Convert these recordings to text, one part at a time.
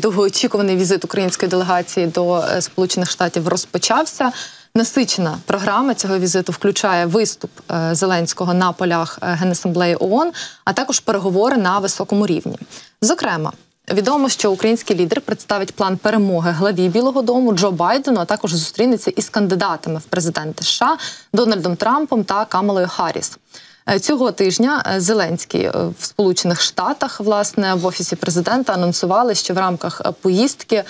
довгоочікуваний візит української делегації до Сполучених Штатів розпочався. Насичена програма цього візиту включає виступ Зеленського на полях Генасамблеї ООН, а також переговори на високому рівні. Зокрема, відомо, що український лідер представить план перемоги главі Білого дому Джо Байдену, а також зустрінеться із кандидатами в президенти США Дональдом Трампом та Камалою Гарріс. Цього тижня Зеленський в Сполучених Штатах, власне, в Офісі Президента анонсували, що в рамках поїздки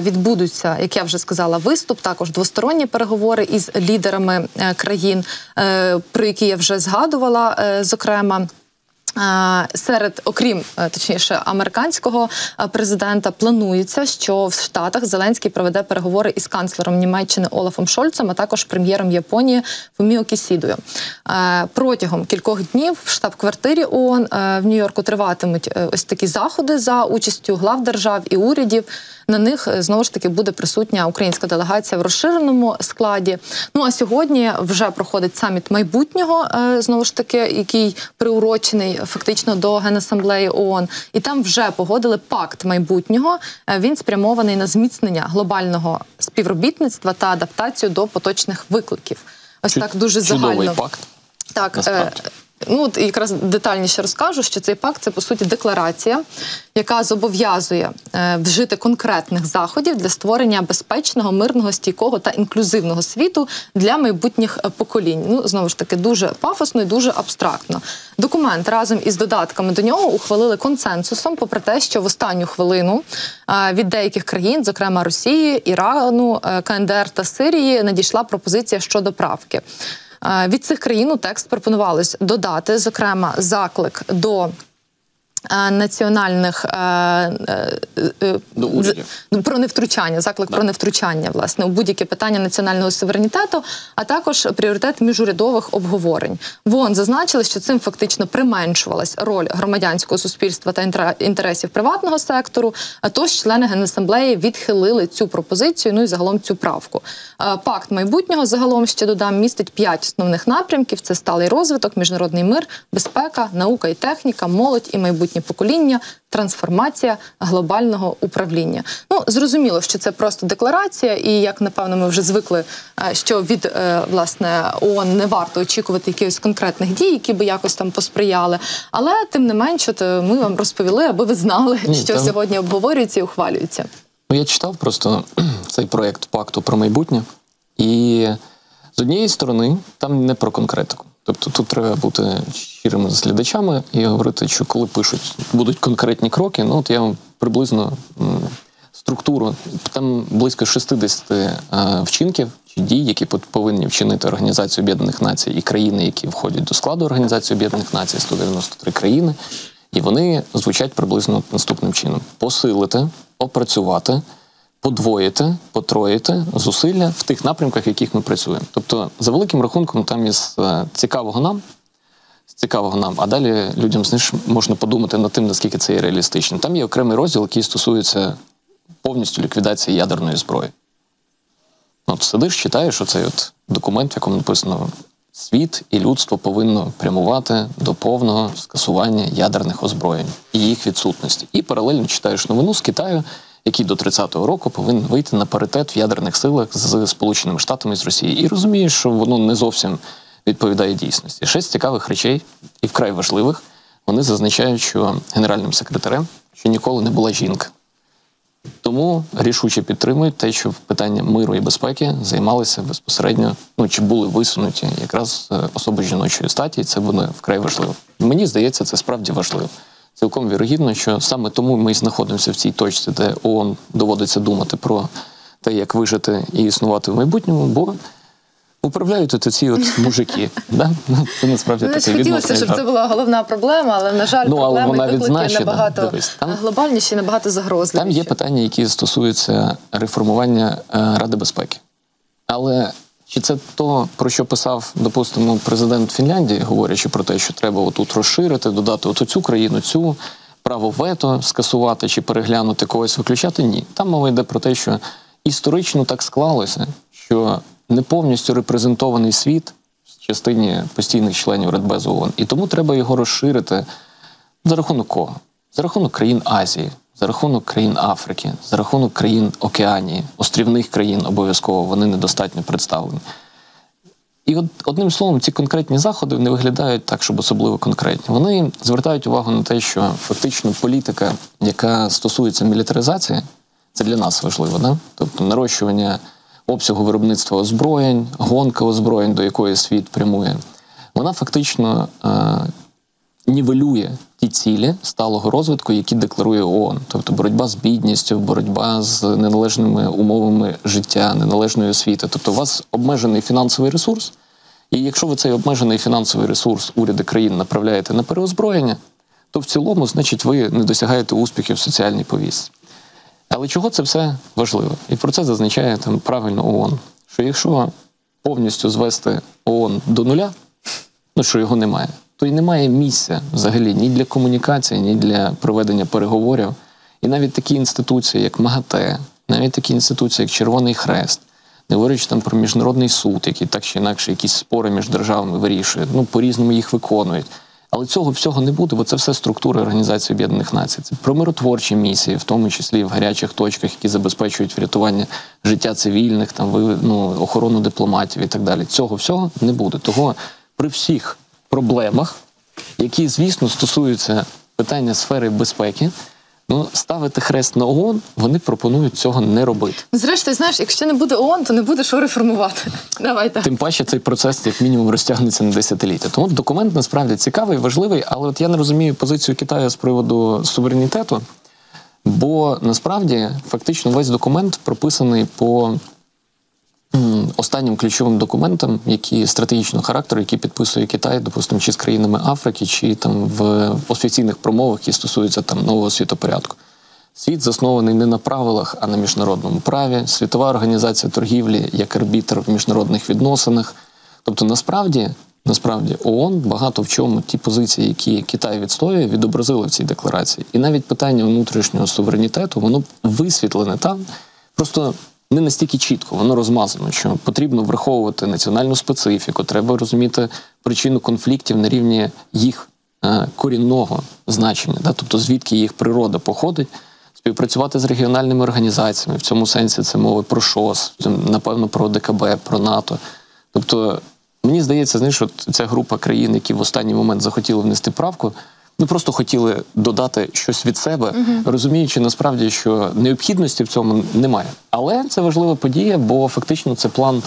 відбудуться, як я вже сказала, виступ, також двосторонні переговори із лідерами країн, про які я вже згадувала, зокрема. Окрім американського президента, планується, що в Штатах Зеленський проведе переговори із канцлером Німеччини Олафом Шольцем, а також прем'єром Японії Фуміо Кісідою. Протягом кількох днів в штаб-квартирі ООН в Нью-Йорку триватимуть ось такі заходи за участю глав держав і урядів. На них, знову ж таки, буде присутня українська делегація в розширеному складі. Ну, а сьогодні вже проходить саміт майбутнього, знову ж таки, який приурочений фактично до Генасамблеї ООН. І там вже погодили пакт майбутнього. Він спрямований на зміцнення глобального співробітництва та адаптацію до поточних викликів. Ось так дуже загально. Чудовий пакт. Так, насправді. Ну, якраз детальніше розкажу, що цей пакт – це, по суті, декларація, яка зобов'язує вжити конкретних заходів для створення безпечного, мирного, стійкого та інклюзивного світу для майбутніх поколінь. Ну, знову ж таки, дуже пафосно і дуже абстрактно. Документ разом із додатками до нього ухвалили консенсусом, попри те, що в останню хвилину від деяких країн, зокрема Росії, Ірану, КНДР та Сирії, надійшла пропозиція щодо правки. Від цих країн у текст пропонувалось додати, зокрема, заклик до національних про невтручання, заклик про невтручання, власне, у будь-які питання національного суверенітету, а також пріоритет міжурядових обговорень. В ООН зазначили, що цим фактично применшувалась роль громадянського суспільства та інтересів приватного сектору, тож члени Генасамблеї відхилили цю пропозицію, ну і загалом цю правку. Пакт майбутнього, загалом ще додам, містить 5 основних напрямків. Це сталий розвиток, міжнародний мир, безпека, наука і техніка, молодь і майбутнє покоління, трансформація глобального управління. Ну, зрозуміло, що це просто декларація, і, як, напевно, ми вже звикли, що від, власне, ООН не варто очікувати якихось конкретних дій, які би якось там посприяли. Але, тим не менш, ми вам розповіли, аби ви знали, що сьогодні обговорюється і ухвалюється. Ну, я читав просто цей проєкт пакту про майбутнє, і з однієї сторони, там не про конкретику. Тобто тут треба бути щирими з глядачами і говорити, що коли пишуть, будуть конкретні кроки, ну от я вам приблизно структуру, там близько 60 вчинків чи дій, які повинні вчинити Організацію Об'єднаних Націй і країни, які входять до складу Організації Об'єднаних Націй, 193 країни, і вони звучать приблизно наступним чином. Посилити, опрацювати, подвоїти, потроїти зусилля в тих напрямках, в яких ми працюємо. Тобто, за великим рахунком, там із цікавого нам, а далі людям можна подумати над тим, наскільки це є реалістично. Там є окремий розділ, який стосується повністю ліквідації ядерної зброї. От сидиш, читаєш оцей от документ, в якому написано: світ і людство повинно прямувати до повного скасування ядерних озброєнь і їх відсутності. І паралельно читаєш новину з Китаю, який до 30-го року повинен вийти на паритет в ядерних силах з Сполученими Штатами і з Росією. І розумієш, що воно не зовсім відповідає дійсності. 6 цікавих речей, і вкрай важливих, вони зазначають, що генеральним секретарем ще ніколи не була жінка. Тому рішуче підтримують те, що в питанні миру і безпеки займалися безпосередньо, ну, чи були висунуті якраз особи жіночої статі, і це буде вкрай важливо. Мені здається, це справді важливо. Цілком вірогідно, що саме тому ми і знаходимося в цій точці, де ООН доводиться думати про те, як вижити і існувати в майбутньому, бо управляють оці от мужики. Це насправді таке відносно. Хотілося, щоб це була головна проблема, але, на жаль, проблеми і виклики набагато глобальніші, набагато загрозливіші. Там є питання, які стосуються реформування Ради безпеки. Але чи це то, про що писав, допустимо, президент Фінляндії, говорячи про те, що треба отут розширити, додати от цю країну, цю, право вето скасувати чи переглянути, когось виключати? Ні. Там мова йде про те, що історично так склалося, що не повністю репрезентований світ в частині постійних членів Радбезу ООН. І тому треба його розширити за рахунок кого? За рахунок країн Азії, За рахунок країн Африки, за рахунок країн Океанії, острівних країн обов'язково, вони недостатньо представлені. І одним словом, ці конкретні заходи не виглядають так, щоб особливо конкретні. Вони звертають увагу на те, що фактично політика, яка стосується мілітаризації, це для нас важливо, да? Тобто нарощування обсягу виробництва озброєнь, гонка озброєнь, до якої світ прямує, вона фактично нівелює ті цілі сталого розвитку, які декларує ООН. Тобто боротьба з бідністю, боротьба з неналежними умовами життя, неналежної освіти. Тобто у вас обмежений фінансовий ресурс, і якщо ви цей обмежений фінансовий ресурс уряди країн направляєте на переозброєння, то в цілому, значить, ви не досягаєте успіхів в соціальній повістці. Але чого це все важливо? І про це зазначає там правильно ООН, що якщо повністю звести ООН до нуля, ну що його немає, то й немає місця взагалі ні для комунікації, ні для проведення переговорів. І навіть такі інституції, як МАГАТЕ, навіть такі інституції, як Червоний Хрест, не говорячи там про Міжнародний суд, який так чи інакше якісь спори між державами вирішує, ну, по-різному їх виконують. Але цього всього не буде, бо це все структури Організації Об'єднаних Націй. Це про миротворчі місії, в тому числі в гарячих точках, які забезпечують врятування життя цивільних, там, ну, охорону дипломатів і так далі. Цього всього не буде. Того при всіх проблемах, які, звісно, стосуються питання сфери безпеки, ну, ставити хрест на ООН, вони пропонують цього не робити. Зрештою, знаєш, якщо не буде ООН, то не буде що реформувати. Давай так. Тим паче цей процес, як мінімум, розтягнеться на десятиліття. Тому документ, насправді, цікавий, важливий, але от я не розумію позицію Китаю з приводу суверенітету, бо, насправді, фактично весь документ прописаний по останнім ключовим документам, які стратегічного характеру, які підписує Китай, допустимо, чи з країнами Африки, чи там в офіційних промовах, які стосуються там нового світопорядку. Світ заснований не на правилах, а на міжнародному праві. Світова організація торгівлі як арбітр в міжнародних відносинах. Тобто, насправді ООН багато в чому ті позиції, які Китай відстоює, відобразили в цій декларації. І навіть питання внутрішнього суверенітету, воно висвітлене там. Просто не настільки чітко, воно розмазано, що потрібно враховувати національну специфіку, треба розуміти причину конфліктів на рівні їх корінного значення, да? Тобто звідки їх природа походить, співпрацювати з регіональними організаціями, в цьому сенсі це мови про ШОС, напевно, про ОДКБ, про НАТО. Тобто, мені здається, знаєш, от ця група країн, які в останній момент захотіли внести правку, ну, просто хотіли додати щось від себе, розуміючи насправді, що необхідності в цьому немає. Але це важлива подія, бо фактично це план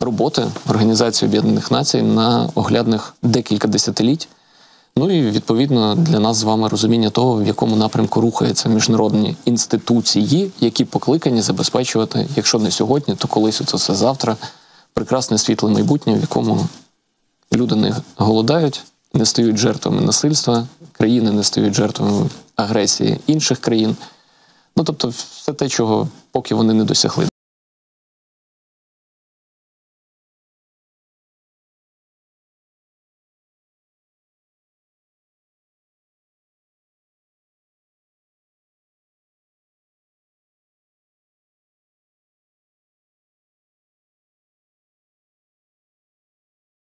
роботи Організації Об'єднаних Націй на оглядних декілька десятиліть. Ну і, відповідно, для нас з вами розуміння того, в якому напрямку рухаються міжнародні інституції, які покликані забезпечувати, якщо не сьогодні, то колись оце все завтра, прекрасне світле майбутнє, в якому люди не голодають, не стають жертвами насильства, країни не стають жертвами агресії інших країн. Ну, тобто, все те, чого поки вони не досягли.